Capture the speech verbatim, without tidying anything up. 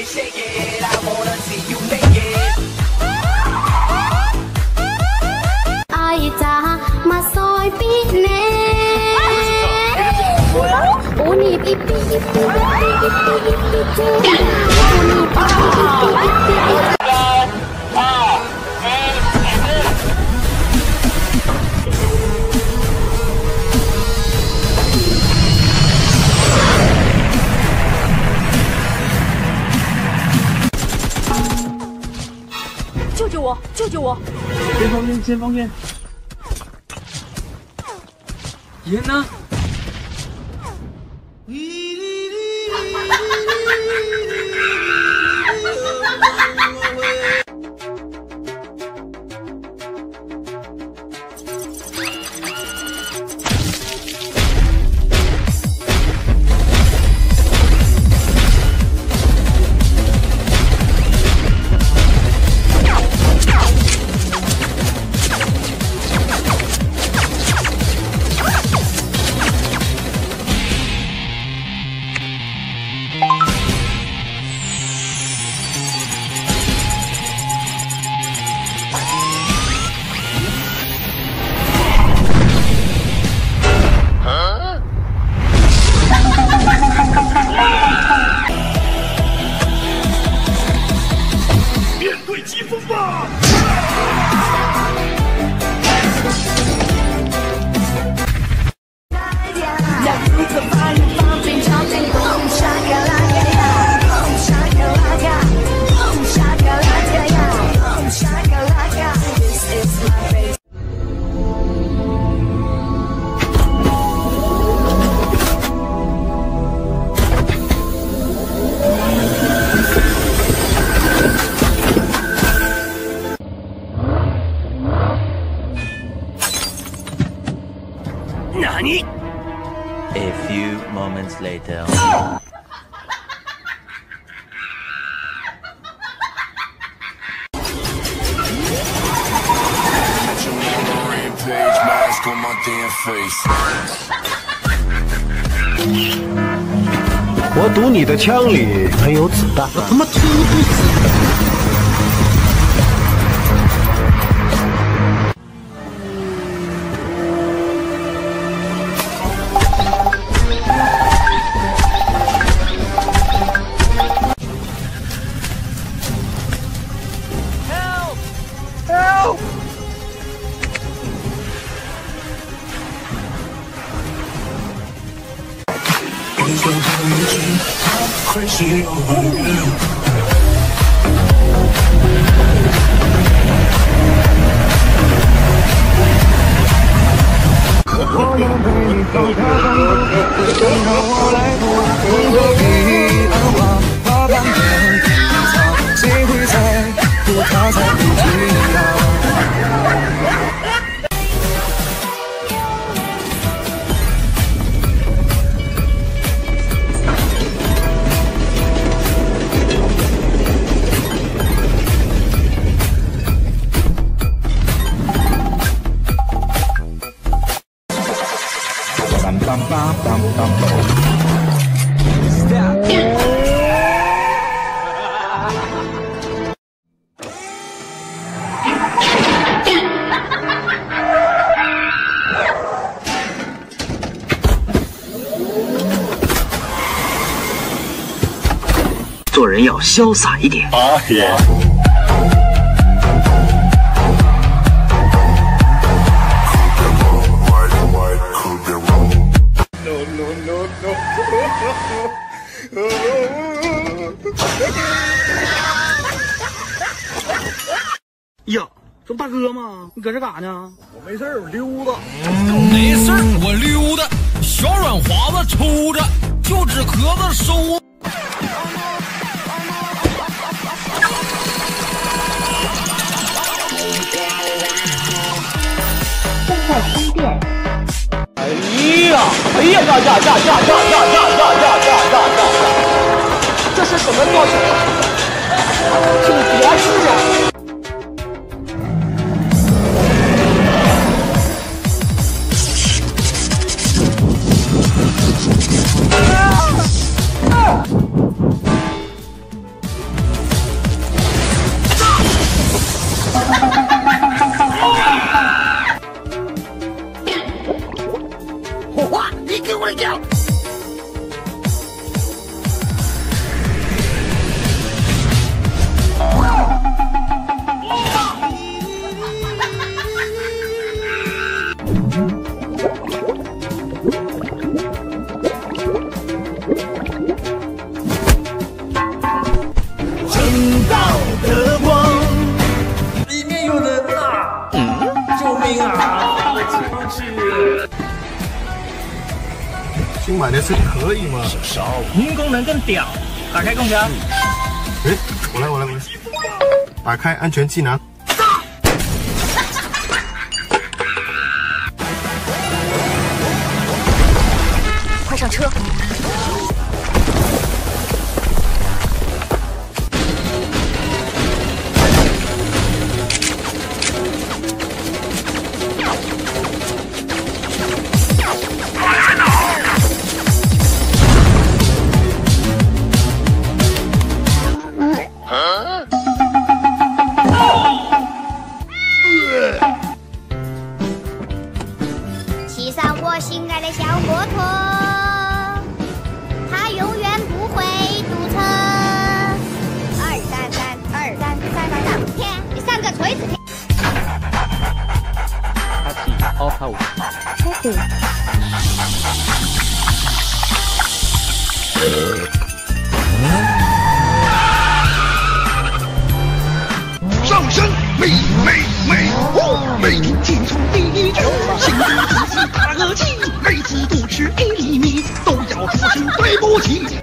it, shake it. I wanna see you naked. Aita, my soy business. Only if it be.救我！救救我！前方见，前方见！盐呢？A few moments later. Oh! 我赌你的枪里没有子弹。我他妈吹你肚子！ Crazy over you. 做人要潇洒一点。啊耶！呀，这不大哥吗？你搁这干啥呢？我没事儿，我溜达。没事儿，我溜达。小软滑子抽着，旧纸壳子收。 哎呀呀呀呀呀呀呀呀呀呀呀呀呀！这是什么造型？请别吃呀！新买的车可以吗？新功能更屌！打开空调。哎，我来，我来，我来。打开安全气囊。 上车，骑上我心爱的小摩托。 All power.上身，美美美，哦，美名天出第一名，行动极其大恶极，每次不吃一厘米都要说声对不起。